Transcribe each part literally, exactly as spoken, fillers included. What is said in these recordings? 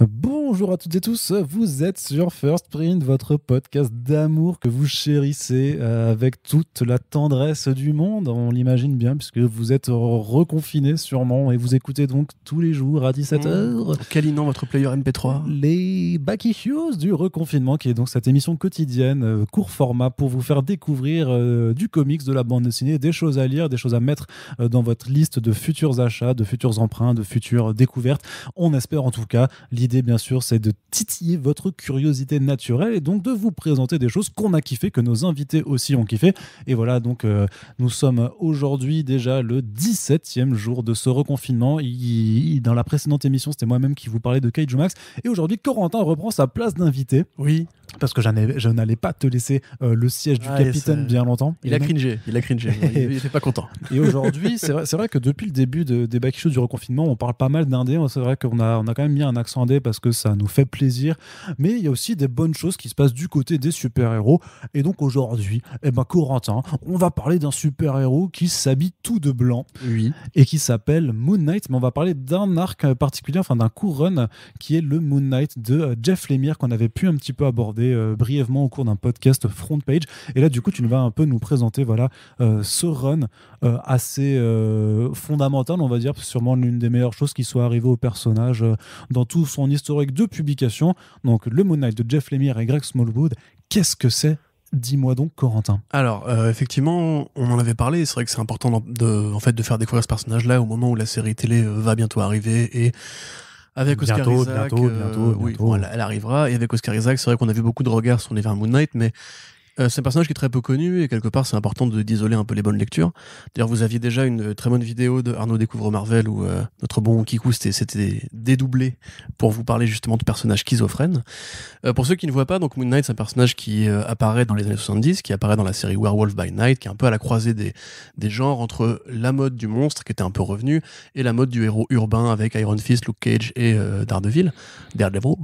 Bonjour à toutes et tous, vous êtes sur First Print, votre podcast d'amour que vous chérissez avec toute la tendresse du monde, on l'imagine bien, puisque vous êtes reconfinés sûrement et vous écoutez donc tous les jours à dix-sept heures. Mmh, câlinant votre player M P trois. Les Back Issues du reconfinement, qui est donc cette émission quotidienne, court format, pour vous faire découvrir du comics, de la bande dessinée, des choses à lire, des choses à mettre dans votre liste de futurs achats, de futurs emprunts, de futures découvertes. On espère en tout cas. L'idée, bien sûr, c'est de titiller votre curiosité naturelle et donc de vous présenter des choses qu'on a kiffé, que nos invités aussi ont kiffé. Et voilà, donc euh, nous sommes aujourd'hui déjà le dix-septième jour de ce reconfinement. Il, il, dans la précédente émission, c'était moi-même qui vous parlais de Kaiju Max. Et aujourd'hui, Corentin reprend sa place d'invité. Oui. Parce que je n'allais pas te laisser euh, le siège du ah, capitaine bien longtemps. Il a cringé, il a cringé, il n'était pas content. Et aujourd'hui, c'est vrai, vrai que depuis le début de, des Back Issues du reconfinement, on parle pas mal d'indé. C'est vrai qu'on a, on a quand même mis un accent indé parce que ça nous fait plaisir. Mais il y a aussi des bonnes choses qui se passent du côté des super-héros. Et donc aujourd'hui, eh ben, Corentin, on va parler d'un super-héros qui s'habille tout de blanc, oui, et qui s'appelle Moon Knight. Mais on va parler d'un arc particulier, enfin d'un court run qui est le Moon Knight de Jeff Lemire, qu'on avait pu un petit peu aborder Euh, brièvement au cours d'un podcast front page. Et là, du coup, tu vas un peu nous présenter voilà, euh, ce run euh, assez euh, fondamental, on va dire, sûrement l'une des meilleures choses qui soit arrivée au personnage euh, dans tout son historique de publication. Donc, le Moon Knight de Jeff Lemire et Greg Smallwood, qu'est-ce que c'est ? Dis-moi donc, Corentin. Alors, euh, effectivement, on en avait parlé. C'est vrai que c'est important de, de, en fait, de faire découvrir ce personnage-là au moment où la série télé va bientôt arriver et... Avec Oscar bientôt, Isaac, bientôt, euh, bientôt, oui, bientôt. Elle, elle arrivera. Et avec Oscar Isaac, c'est vrai qu'on a vu beaucoup de regards sur les vers Moon Knight, mais euh, c'est un personnage qui est très peu connu et quelque part, c'est important de d'isoler un peu les bonnes lectures. D'ailleurs, vous aviez déjà une très bonne vidéo de Arnaud Découvre Marvel où euh, notre bon Kikou s'était dédoublé pour vous parler justement de personnages schizophrènes. Euh, pour ceux qui ne voient pas, donc Moon Knight, c'est un personnage qui euh, apparaît dans les années soixante-dix, qui apparaît dans la série Werewolf by Night, qui est un peu à la croisée des, des genres entre la mode du monstre, qui était un peu revenue, et la mode du héros urbain avec Iron Fist, Luke Cage et euh, Daredevil. Daredevil.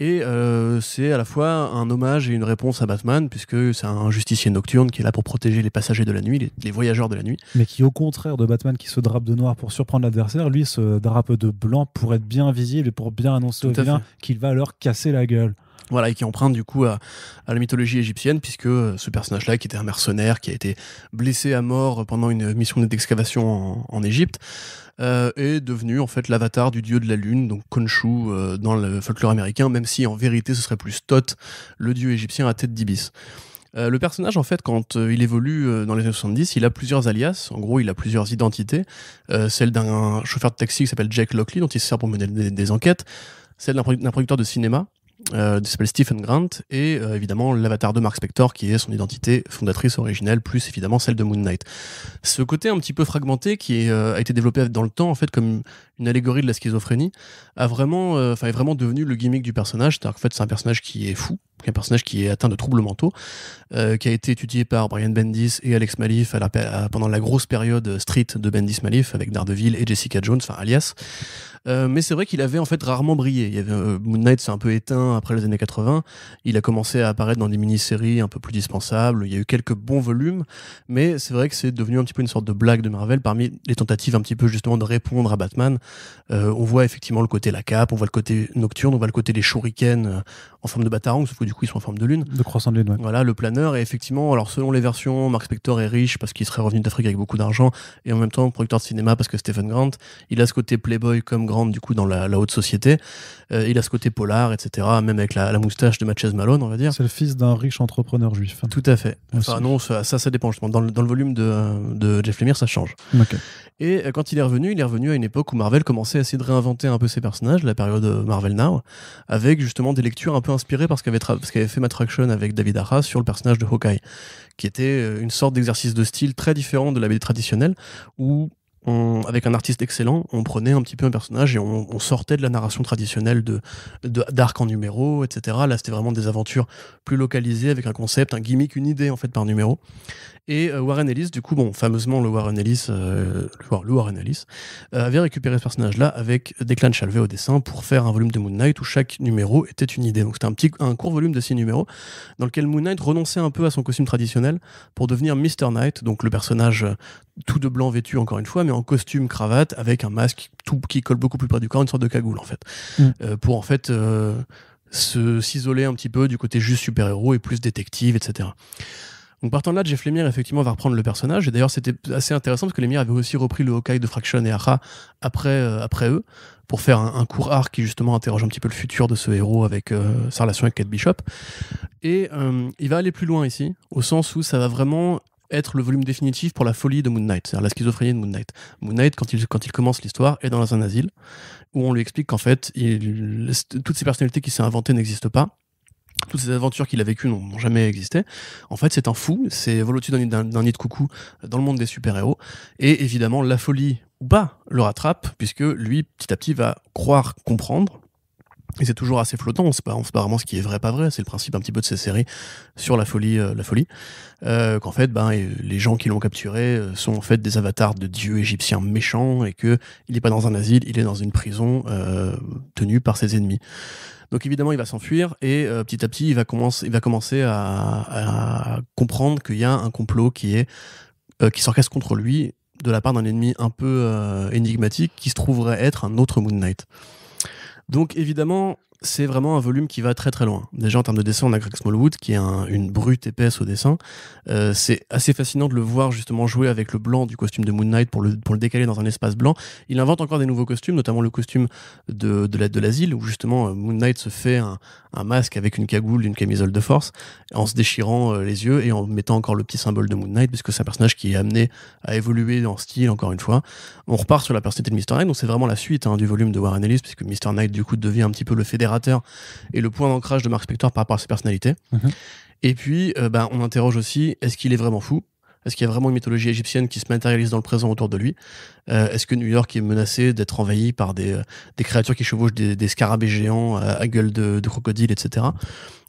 Et euh, c'est à la fois un hommage et une réponse à Batman, puisque c'est un justicier nocturne qui est là pour protéger les passagers de la nuit, les, les voyageurs de la nuit. Mais qui, au contraire de Batman qui se drape de noir pour surprendre l'adversaire, lui se drape de blanc pour être bien visible et pour bien annoncer aux vilains qu'il va leur casser la gueule. Voilà, et qui emprunte du coup à, à la mythologie égyptienne, puisque ce personnage-là, qui était un mercenaire, qui a été blessé à mort pendant une mission d'excavation en, en Égypte, euh, est devenu en fait l'avatar du dieu de la lune, donc Khonshu euh, dans le folklore américain, même si en vérité ce serait plus Thoth, le dieu égyptien à tête d'ibis. Euh, le personnage, en fait, quand euh, il évolue euh, dans les années soixante-dix, il a plusieurs alias. En gros, il a plusieurs identités. Euh, celle d'un chauffeur de taxi qui s'appelle Jack Lockley, dont il se sert pour mener des, des enquêtes. Celle d'un produ producteur de cinéma, euh, qui s'appelle Stephen Grant. Et euh, évidemment, l'avatar de Mark Spector, qui est son identité fondatrice originelle, plus évidemment celle de Moon Knight. Ce côté un petit peu fragmenté, qui est, euh, a été développé dans le temps, en fait, comme une allégorie de la schizophrénie, a vraiment, euh, est vraiment devenu le gimmick du personnage. C'est-à-dire qu'en fait, c'est un personnage qui est fou. Un personnage qui est atteint de troubles mentaux, euh, qui a été étudié par Brian Bendis et Alex Maleev à la, à, pendant la grosse période street de Bendis Maleev avec Daredevil et Jessica Jones, enfin alias. Euh, mais c'est vrai qu'il avait en fait rarement brillé. Il y avait, euh, Moon Knight s'est un peu éteint après les années quatre-vingts. Il a commencé à apparaître dans des mini-séries un peu plus dispensables. Il y a eu quelques bons volumes, mais c'est vrai que c'est devenu un petit peu une sorte de blague de Marvel parmi les tentatives un petit peu justement de répondre à Batman. Euh, on voit effectivement le côté la cape, on voit le côté nocturne, on voit le côté des shurikens euh, en forme de batarang, sauf que du coup ils sont en forme de lune. De croissant de lune, ouais. Voilà, le planeur, et effectivement, alors selon les versions, Mark Spector est riche parce qu'il serait revenu d'Afrique avec beaucoup d'argent, et en même temps producteur de cinéma parce que Stephen Grant, il a ce côté playboy comme Grant du coup dans la, la haute société, euh, il a ce côté polar, et cetera, même avec la, la moustache de Matches Malone, on va dire. C'est le fils d'un riche entrepreneur juif. Hein. Tout à fait. Enfin, ah non, ça, ça, ça dépend, justement. Dans le, dans le volume de, de Jeff Lemire, ça change. Okay. Et euh, quand il est revenu, il est revenu à une époque où Marvel commençait à essayer de réinventer un peu ses personnages, la période Marvel Now, avec justement des lectures un peu inspirées par ce qu'avait parce qu'avait fait Matt Fraction avec David Aja sur le personnage de Hawkeye, qui était une sorte d'exercice de style très différent de la B D traditionnelle, où on, avec un artiste excellent, on prenait un petit peu un personnage et on, on sortait de la narration traditionnelle de, de, d'arc en numéro, et cetera. Là, c'était vraiment des aventures plus localisées avec un concept, un gimmick, une idée en fait par numéro. Et euh, Warren Ellis, du coup, bon, fameusement, le Warren Ellis, euh, le Warren Ellis euh, avait récupéré ce personnage-là avec Declan Shalvey au dessin pour faire un volume de Moon Knight où chaque numéro était une idée. Donc c'était un, petit, un court volume de six numéros dans lequel Moon Knight renonçait un peu à son costume traditionnel pour devenir mister Knight, donc le personnage tout de blanc vêtu encore une fois, mais en costume, cravate, avec un masque tout, qui colle beaucoup plus près du corps, une sorte de cagoule en fait, mmh. euh, pour en fait... Euh, se s'isoler un petit peu du côté juste super-héros et plus détective, et cetera. Donc partant de là, Jeff Lemire effectivement va reprendre le personnage, et d'ailleurs c'était assez intéressant parce que Lemire avait aussi repris le Hawkeye de Fraction et Aja après, euh, après eux, pour faire un, un court arc qui justement interroge un petit peu le futur de ce héros avec euh, sa relation avec Kate Bishop. Et euh, il va aller plus loin ici, au sens où ça va vraiment être le volume définitif pour la folie de Moon Knight, c'est-à-dire la schizophrénie de Moon Knight. Moon Knight, quand il, quand il commence l'histoire, est dans un asile, où on lui explique qu'en fait, il, toutes ces personnalités qu'il s'est inventées n'existent pas, toutes ces aventures qu'il a vécues n'ont jamais existé. En fait, c'est un fou, c'est vole au-dessus d'un nid de coucou dans le monde des super-héros, et évidemment, la folie ou pas le rattrape, puisque lui, petit à petit, va croire comprendre. Et c'est toujours assez flottant, on sait pas, on sait pas vraiment ce qui est vrai, pas vrai, c'est le principe un petit peu de ces séries sur la folie, euh, la folie. Euh, qu'en fait, ben, les gens qui l'ont capturé sont en fait des avatars de dieux égyptiens méchants et que il n'est pas dans un asile, il est dans une prison euh, tenue par ses ennemis. Donc évidemment, il va s'enfuir et euh, petit à petit, il va commencer, il va commencer à, à comprendre qu'il y a un complot qui est euh, qui s'orchestre contre lui de la part d'un ennemi un peu euh, énigmatique qui se trouverait être un autre Moon Knight. Donc évidemment, c'est vraiment un volume qui va très très loin. Déjà en termes de dessin, on a Greg Smallwood qui est un, une brute épaisse au dessin. Euh, c'est assez fascinant de le voir justement jouer avec le blanc du costume de Moon Knight pour le, pour le décaler dans un espace blanc. Il invente encore des nouveaux costumes, notamment le costume de, de l'aide de l'asile où justement Moon Knight se fait un, un masque avec une cagoule, une camisole de force en se déchirant euh, les yeux et en mettant encore le petit symbole de Moon Knight puisque c'est un personnage qui est amené à évoluer en style encore une fois. On repart sur la personnalité de mister Knight, donc c'est vraiment la suite hein, du volume de Warren Ellis puisque mister Knight du coup devient un petit peu le fédérateur et le point d'ancrage de Mark Spector par rapport à ses personnalités. Mmh. Et puis, euh, bah, on interroge aussi, est-ce qu'il est vraiment fou? Est-ce qu'il y a vraiment une mythologie égyptienne qui se matérialise dans le présent autour de lui? euh, Est-ce que New York est menacée d'être envahie par des, euh, des créatures qui chevauchent des, des scarabées géants à, à gueule de, de crocodile, et cetera.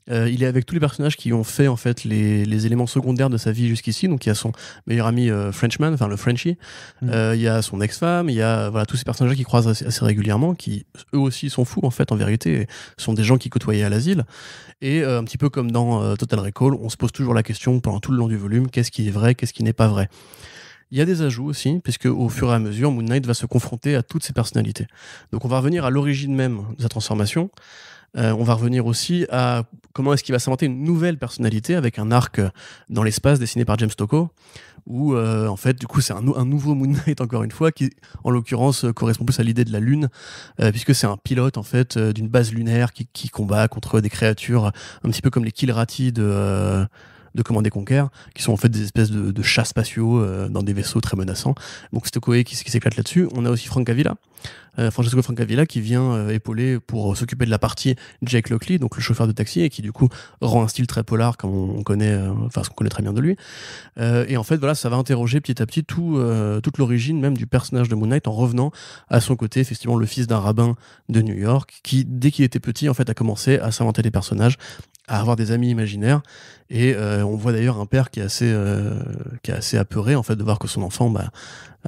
Euh, il est avec tous les personnages qui ont fait en fait les, les éléments secondaires de sa vie jusqu'ici. Donc il y a son meilleur ami euh, Frenchman, enfin le Frenchie. Mmh. Euh, il y a son ex-femme. Il y a voilà tous ces personnages qui croisent assez, assez régulièrement, qui eux aussi sont fous en fait en vérité, sont des gens qui côtoyaient à l'asile. Et euh, un petit peu comme dans euh, Total Recall, on se pose toujours la question pendant tout le long du volume, qu'est-ce qui est vrai, qu'est-ce qui n'est pas vrai. Il y a des ajouts aussi, puisque au fur et à mesure, Moon Knight va se confronter à toutes ses personnalités. Donc on va revenir à l'origine même de sa transformation. Euh, on va revenir aussi à comment est-ce qu'il va s'inventer une nouvelle personnalité avec un arc dans l'espace dessiné par James Stokoe où euh, en fait du coup c'est un, un nouveau Moon Knight encore une fois qui en l'occurrence euh, correspond plus à l'idée de la lune euh, puisque c'est un pilote en fait euh, d'une base lunaire qui, qui combat contre des créatures un petit peu comme les Kilrati de... Euh de Command et Conquer, qui sont en fait des espèces de, de chats spatiaux euh, dans des vaisseaux très menaçants. Donc Stokoe qui, qui s'éclate là-dessus. On a aussi Francavilla, euh, Francesco Francavilla qui vient euh, épauler pour s'occuper de la partie Jake Lockley, donc le chauffeur de taxi, et qui du coup rend un style très polar comme on, on connaît, euh, enfin ce qu'on connaît très bien de lui. Euh, et en fait voilà, ça va interroger petit à petit tout, euh, toute l'origine même du personnage de Moon Knight en revenant à son côté effectivement le fils d'un rabbin de New York qui dès qu'il était petit en fait a commencé à s'inventer des personnages, à avoir des amis imaginaires et euh, on voit d'ailleurs un père qui est assez euh, qui est assez apeuré en fait de voir que son enfant bah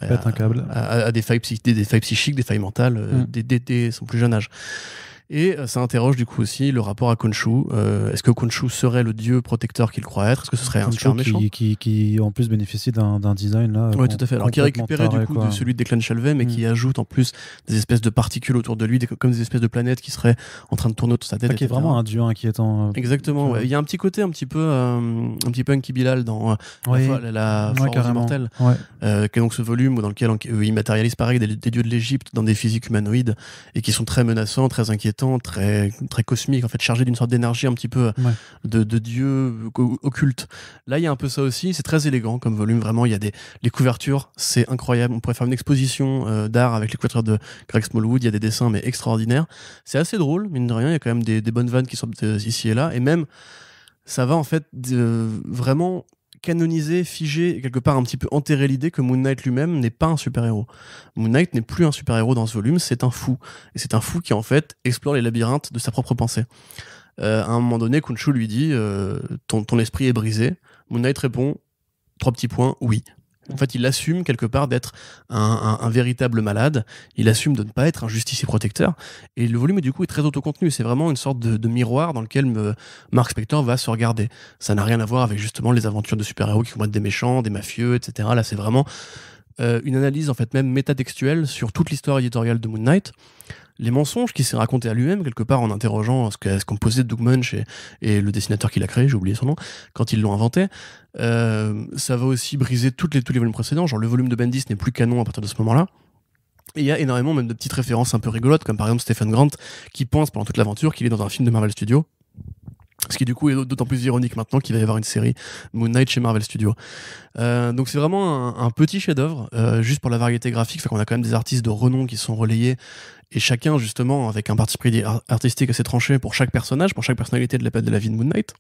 a, un câble. A, a des failles psychiques, des, des failles psychiques, des failles mentales euh, mm. dès, dès, dès son plus jeune âge. Et ça interroge du coup aussi le rapport à Khonshu. Euh, est-ce que Khonshu serait le dieu protecteur qu'il croit être? Est-ce que ce serait un super méchant qui, qui, qui en plus bénéficie d'un design là? Oui, tout à fait. Alors qui est récupéré taré, du coup quoi. de celui de Declan Shalvey, mais mmh. qui ajoute en plus des espèces de particules autour de lui, des, comme des espèces de planètes qui seraient en train de tourner autour de sa tête. Ah, qui est vraiment un dieu inquiétant. Euh, Exactement. Ouais. Ouais. Il y a un petit côté un petit peu euh, un petit peu Inky Bilal dans euh, ouais. la, la ouais, force immortelle, ouais. euh, qui est donc ce volume dans lequel on, euh, il matérialise pareil des, des dieux de l'Égypte dans des physiques humanoïdes et qui sont très menaçants, très inquiétants. Très, très cosmique, en fait, chargé d'une sorte d'énergie un petit peu ouais. de, de dieu occulte. Là, il y a un peu ça aussi, c'est très élégant comme volume, vraiment, il y a des les couvertures, c'est incroyable, on pourrait faire une exposition euh, d'art avec les couvertures de Greg Smallwood, il y a des dessins mais extraordinaires. C'est assez drôle, mine de rien, il y a quand même des, des bonnes vannes qui sortent ici et là, et même, ça va en fait de, vraiment... canoniser, figer et quelque part un petit peu enterrer l'idée que Moon Knight lui-même n'est pas un super-héros. Moon Knight n'est plus un super-héros dans ce volume, c'est un fou. Et c'est un fou qui en fait explore les labyrinthes de sa propre pensée. Euh, à un moment donné, Khonshu lui dit euh, ton, ton esprit est brisé. Moon Knight répond trois petits points, oui. En fait, il assume quelque part d'être un, un, un véritable malade. Il assume de ne pas être un justicier protecteur. Et le volume, du coup, est très autocontenu. C'est vraiment une sorte de, de miroir dans lequel me, Mark Spector va se regarder. Ça n'a rien à voir avec, justement, les aventures de super-héros qui combattent des méchants, des mafieux, et cetera. Là, c'est vraiment euh, une analyse, en fait, même métatextuelle sur toute l'histoire éditoriale de Moon Knight. Les mensonges qui s'est raconté à lui-même, quelque part, en interrogeant ce qu'ont ce qu'on posait de Doug Munch et, et le dessinateur qui l'a créé, j'ai oublié son nom, quand ils l'ont inventé. Euh, ça va aussi briser toutes les, tous les volumes précédents, genre le volume de Bendis n'est plus canon à partir de ce moment-là. Et il y a énormément même de petites références un peu rigolotes, comme par exemple Stephen Grant, qui pense pendant toute l'aventure qu'il est dans un film de Marvel Studios. Ce qui du coup est d'autant plus ironique maintenant qu'il va y avoir une série Moon Knight chez Marvel Studios. Euh, donc c'est vraiment un, un petit chef-d'œuvre, euh, juste pour la variété graphique. Fait qu'on a quand même des artistes de renom qui sont relayés, et chacun justement avec un parti pris artistique assez tranché pour chaque personnage, pour chaque personnalité de la, de la vie de Moon Knight.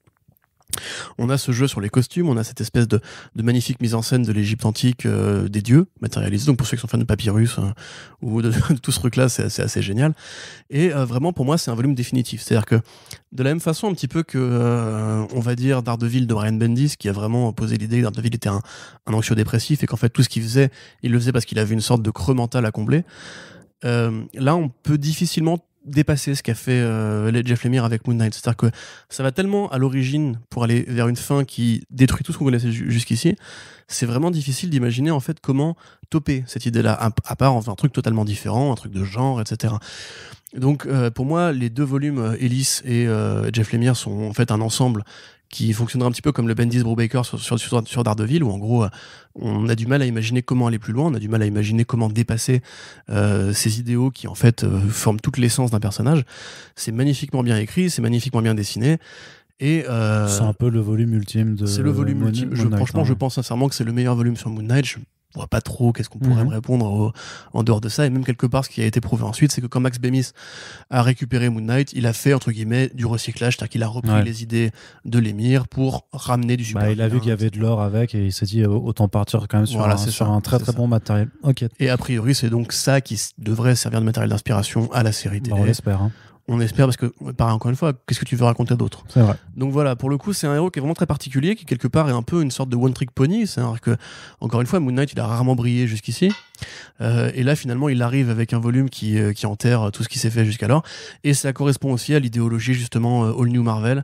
On a ce jeu sur les costumes, on a cette espèce de, de magnifique mise en scène de l'Égypte antique, euh, des dieux matérialisés. Donc pour ceux qui sont fans de papyrus euh, ou de, de tout ce truc là, c'est assez, assez génial. Et euh, vraiment pour moi c'est un volume définitif, c'est à dire que de la même façon un petit peu que euh, on va dire Daredevil de Brian Bendis, qui a vraiment posé l'idée que Daredevil était un, un anxio-dépressif et qu'en fait tout ce qu'il faisait, il le faisait parce qu'il avait une sorte de creux mental à combler. Euh, là on peut difficilement dépasser ce qu'a fait euh, Jeff Lemire avec Moon Knight, c'est-à-dire que ça va tellement à l'origine pour aller vers une fin qui détruit tout ce qu'on connaissait jusqu'ici. C'est vraiment difficile d'imaginer en fait comment toper cette idée-là, à part enfin, un truc totalement différent, un truc de genre, et cetera. Donc euh, pour moi les deux volumes euh, Ellis et euh, Jeff Lemire sont en fait un ensemble qui fonctionnera un petit peu comme le Bendis Brubaker sur, sur, sur, sur Daredevil, où en gros on a du mal à imaginer comment aller plus loin, on a du mal à imaginer comment dépasser euh, ces idéaux qui en fait euh, forment toute l'essence d'un personnage. C'est magnifiquement bien écrit, c'est magnifiquement bien dessiné. Euh, c'est un peu le volume ultime de C'est le volume Moon, ultime. Je, Moon Knight, franchement, hein. Je pense sincèrement que c'est le meilleur volume sur Moon Knight. Je ne vois pas trop qu'est-ce qu'on pourrait mm-hmm. me répondre au, en dehors de ça. Et même quelque part, ce qui a été prouvé ensuite, c'est que quand Max Bemis a récupéré Moon Knight, il a fait, entre guillemets, du recyclage. C'est-à-dire qu'il a repris ouais. les idées de l'émir pour ramener du super. Bah, il a vu qu'il y avait de l'or avec et il s'est dit autant partir quand même sur, voilà, un, sur ça, un très très ça. bon matériel. Okay. Et a priori, c'est donc ça qui devrait servir de matériel d'inspiration à la série télé. Bah, on l'espère, hein. On espère, parce que, pareil, encore une fois, qu'est-ce que tu veux raconter d'autre? C'est vrai. Donc voilà, pour le coup, c'est un héros qui est vraiment très particulier, qui quelque part est un peu une sorte de one-trick pony. C'est-à-dire que, encore une fois, Moon Knight, il a rarement brillé jusqu'ici. Euh, et là, finalement, il arrive avec un volume qui, qui enterre tout ce qui s'est fait jusqu'alors. Et ça correspond aussi à l'idéologie, justement, All New Marvel,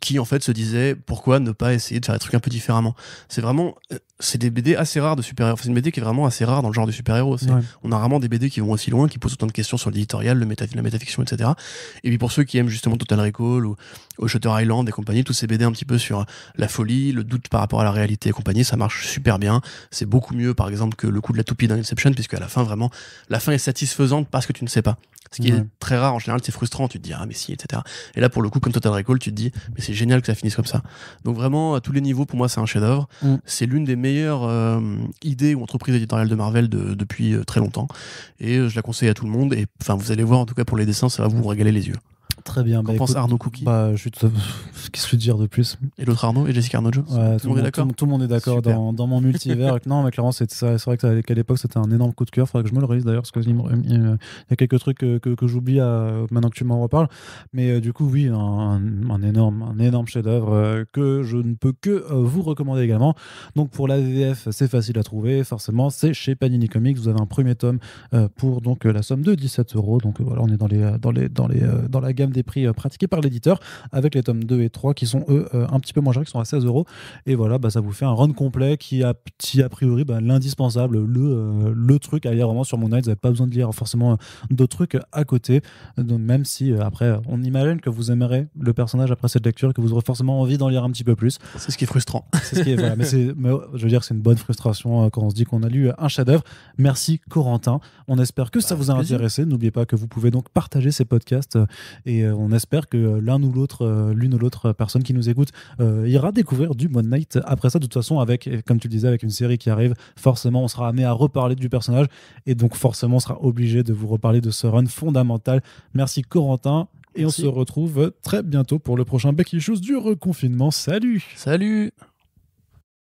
qui en fait se disait pourquoi ne pas essayer de faire des trucs un peu différemment. C'est vraiment, c'est des B D assez rares de super-héros. Enfin, c'est une B D qui est vraiment assez rare dans le genre du super-héros. Ouais. On a rarement des B D qui vont aussi loin, qui posent autant de questions sur l'éditorial, le méta, la métafiction, et cetera. Et puis pour ceux qui aiment justement Total Recall ou, ou Shutter Island et compagnie, tous ces B D un petit peu sur la folie, le doute par rapport à la réalité et compagnie, ça marche super bien. C'est beaucoup mieux par exemple que le coup de la toupie d'un Inception, puisque à la fin vraiment, la fin est satisfaisante parce que tu ne sais pas. Ce qui ouais. est très rare en général, c'est frustrant, tu te dis ah mais si, et cetera. Et là pour le coup, comme Total Recall, tu te dis mais c'est génial que ça finisse comme ça. Donc vraiment à tous les niveaux, pour moi c'est un chef-d'œuvre. Mm. C'est l'une des meilleures euh, idées ou entreprises éditoriales de Marvel de, depuis euh, très longtemps. Et euh, je la conseille à tout le monde. Et enfin vous allez voir, en tout cas pour les dessins, ça va vous régaler les yeux. Très bien. Qu'en bah, pense écoute, Arnaud Cookie bah, je te... Qu'est-ce que je veux dire de plus? Et l'autre Arnaud et Jessica Arnaud Jones. Ouais, tout, tout, tout, tout le monde est d'accord dans, dans mon multivers. Non, mais clairement, c'est vrai qu'à qu l'époque, c'était un énorme coup de cœur. Faudrait que je me le réalise d'ailleurs, parce qu'il y a quelques trucs que, que, que j'oublie maintenant que tu m'en reparles. Mais euh, du coup, oui, un, un énorme, un énorme chef-d'œuvre euh, que je ne peux que euh, vous recommander également. Donc pour la V F, c'est facile à trouver. Forcément, c'est chez Panini Comics. Vous avez un premier tome euh, pour donc, la somme de dix-sept euros. Donc euh, voilà, on est dans, les, dans, les, dans, les, euh, dans la gamme des prix pratiqués par l'éditeur, avec les tomes deux et trois qui sont eux un petit peu moins chers, qui sont à seize euros. Et voilà, bah, ça vous fait un run complet qui a petit a priori bah, l'indispensable, le, euh, le truc à lire vraiment sur Moon Knight. Vous n'avez pas besoin de lire forcément d'autres trucs à côté. Donc, même si après on imagine que vous aimerez le personnage après cette lecture, que vous aurez forcément envie d'en lire un petit peu plus. C'est ce qui est frustrant. C'est ce qui est, voilà, mais, c'est, mais je veux dire c'est une bonne frustration quand on se dit qu'on a lu un chef-d'œuvre. Merci Corentin. On espère que bah, ça vous a plaisir. Intéressé. N'oubliez pas que vous pouvez donc partager ces podcasts. Et Et on espère que l'un ou l'autre, l'une ou l'autre personne qui nous écoute euh, ira découvrir du Moon Knight. Après ça, de toute façon, avec, comme tu le disais, avec une série qui arrive, forcément, on sera amené à reparler du personnage. Et donc, forcément, on sera obligé de vous reparler de ce run fondamental. Merci Corentin. Et Merci. On se retrouve très bientôt pour le prochain Back Issues du reconfinement. Salut. Salut.